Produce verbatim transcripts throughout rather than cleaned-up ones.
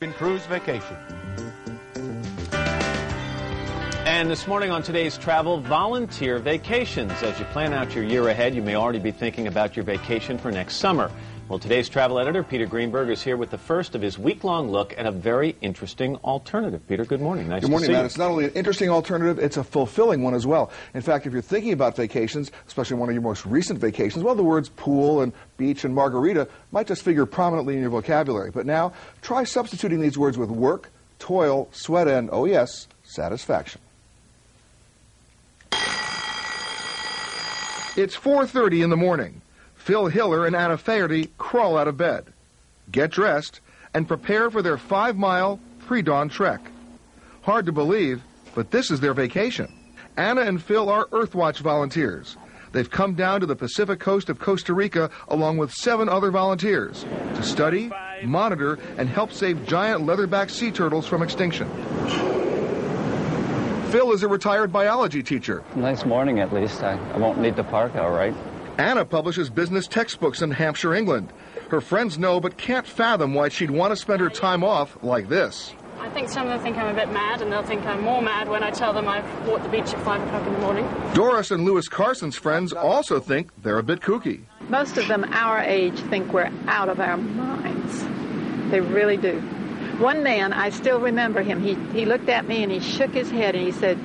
Cruise vacation. And this morning on today's travel, volunteer vacations. As you plan out your year ahead, you may already be thinking about your vacation for next summer. Well, today's travel editor, Peter Greenberg, is here with the first of his week-long look at a very interesting alternative. Peter, good morning. Nice good morning, to see Matt. You. It's not only an interesting alternative, it's a fulfilling one as well. In fact, if you're thinking about vacations, especially one of your most recent vacations, well, the words pool and beach and margarita might just figure prominently in your vocabulary. But now, try substituting these words with work, toil, sweat, and, oh yes, satisfaction. It's four thirty in the morning. Phil Hiller and Anna Faherty crawl out of bed, get dressed, and prepare for their five-mile pre-dawn trek. Hard to believe, but this is their vacation. Anna and Phil are Earthwatch volunteers. They've come down to the Pacific coast of Costa Rica along with seven other volunteers to study, monitor, and help save giant leatherback sea turtles from extinction. Phil is a retired biology teacher. Nice morning, at least. I, I won't need the park, all right. Anna publishes business textbooks in Hampshire, England. Her friends know but can't fathom why she'd want to spend her time off like this. I think some of them think I'm a bit mad, and they'll think I'm more mad when I tell them I've walked the beach at five o'clock in the morning. Doris and Lewis Carson's friends also think they're a bit kooky. Most of them our age think we're out of our minds. They really do. One man, I still remember him, he, he looked at me and he shook his head and he said,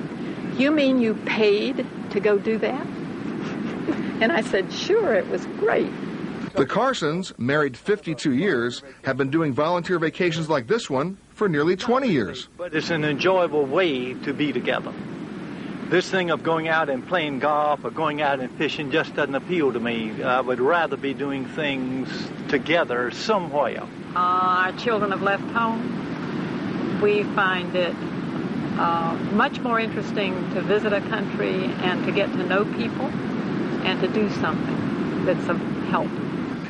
"You mean you paid to go do that?" And I said, sure, it was great. The Carsons, married fifty-two years, have been doing volunteer vacations like this one for nearly twenty years. But it's an enjoyable way to be together. This thing of going out and playing golf or going out and fishing just doesn't appeal to me. I would rather be doing things together somewhere. Uh, our children have left home. We find it uh, much more interesting to visit a country and to get to know people, and to do something that's of help.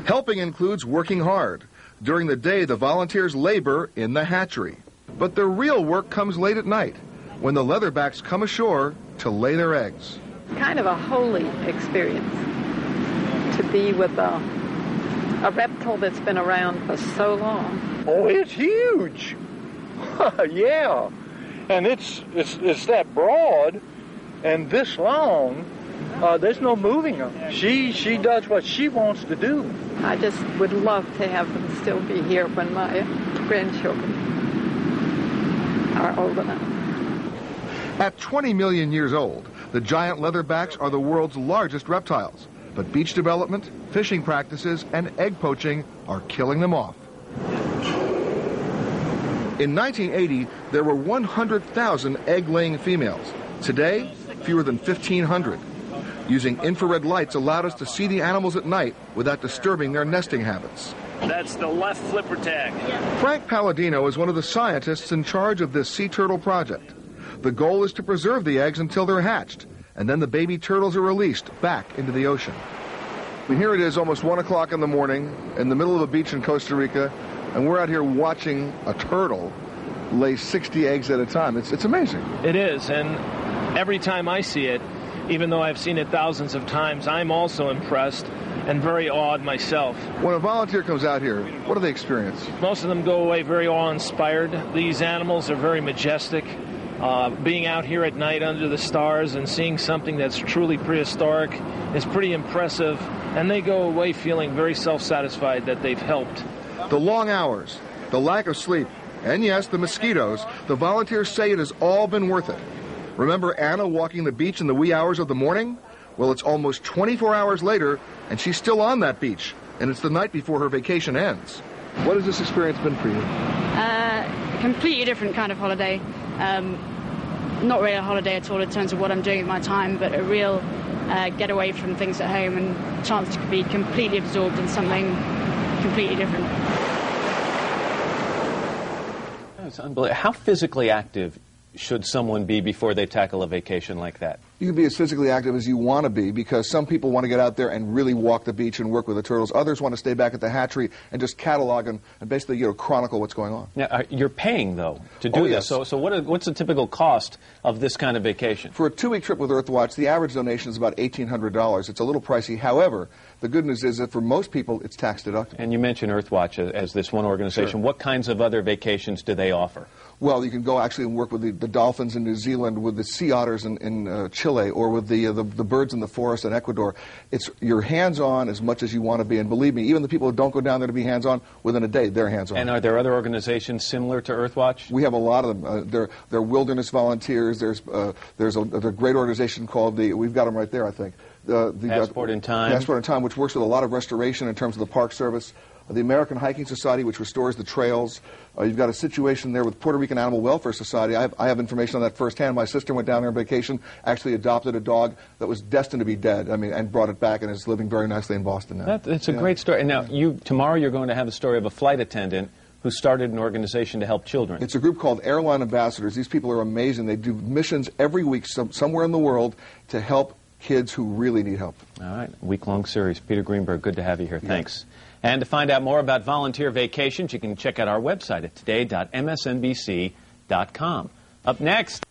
Helping includes working hard. During the day, the volunteers labor in the hatchery. But the real work comes late at night, when the leatherbacks come ashore to lay their eggs. Kind of a holy experience to be with a, a reptile that's been around for so long. Oh, it's huge. Yeah. And it's, it's, it's that broad and this long. Uh, there's no moving her. She, she does what she wants to do. I just would love to have them still be here when my grandchildren are old enough. At twenty million years old, the giant leatherbacks are the world's largest reptiles. But beach development, fishing practices, and egg poaching are killing them off. In nineteen eighty, there were one hundred thousand egg-laying females. Today, fewer than fifteen hundred. Using infrared lights allowed us to see the animals at night without disturbing their nesting habits. That's the left flipper tag. Frank Paladino is one of the scientists in charge of this sea turtle project. The goal is to preserve the eggs until they're hatched, and then the baby turtles are released back into the ocean. And here it is, almost one o'clock in the morning, in the middle of a beach in Costa Rica, and we're out here watching a turtle lay sixty eggs at a time. It's, it's amazing. It is, and every time I see it, even though I've seen it thousands of times, I'm also impressed and very awed myself. When a volunteer comes out here, what do they experience? Most of them go away very awe-inspired. These animals are very majestic. Uh, being out here at night under the stars and seeing something that's truly prehistoric is pretty impressive, and they go away feeling very self-satisfied that they've helped. The long hours, the lack of sleep, and yes, the mosquitoes, the volunteers say it has all been worth it. Remember Anna walking the beach in the wee hours of the morning? Well, it's almost twenty-four hours later, and she's still on that beach, and it's the night before her vacation ends. What has this experience been for you? Uh, a completely different kind of holiday. Um, not really a holiday at all in terms of what I'm doing at my time, but a real uh, getaway from things at home and chance to be completely absorbed in something completely different. That's unbelievable. How physically active should someone be before they tackle a vacation like that? You can be as physically active as you want to be, because some people want to get out there and really walk the beach and work with the turtles. Others want to stay back at the hatchery and just catalog and, and basically, you know, chronicle what's going on. Now, uh, you're paying, though, to do oh, yes. this. So, so what are, what's the typical cost of this kind of vacation? For a two-week trip with Earthwatch, the average donation is about eighteen hundred dollars. It's a little pricey. However, the good news is that for most people, it's tax-deductible. And you mentioned Earthwatch as, as this one organization. Sure. What kinds of other vacations do they offer? Well, you can go actually and work with the, the dolphins in New Zealand, with the sea otters in, in uh, Chile, or with the, uh, the the birds in the forest in Ecuador. It's you're hands-on as much as you want to be, and believe me, even the people who don't go down there to be hands-on, within a day, they're hands-on. And are there other organizations similar to Earthwatch? We have a lot of them. Uh, they're, they're wilderness volunteers. There's uh, there's a, a great organization called the, we've got them right there, I think. Uh, the Passport in Time. Passport in Time, which works with a lot of restoration in terms of the Park Service. The American Hiking Society, which restores the trails. Uh, you've got a situation there with Puerto Rican Animal Welfare Society. I have, I have information on that firsthand. My sister went down there on vacation, actually adopted a dog that was destined to be dead, I mean, and brought it back, and is living very nicely in Boston now. That, that's a yeah. great story. And now, yeah. you, tomorrow you're going to have a story of a flight attendant who started an organization to help children. It's a group called Airline Ambassadors. These people are amazing. They do missions every week some, somewhere in the world to help kids who really need help. All right. Week-long series. Peter Greenberg, good to have you here. Yeah. Thanks. And to find out more about volunteer vacations, you can check out our website at today dot M S N B C dot com. Up next...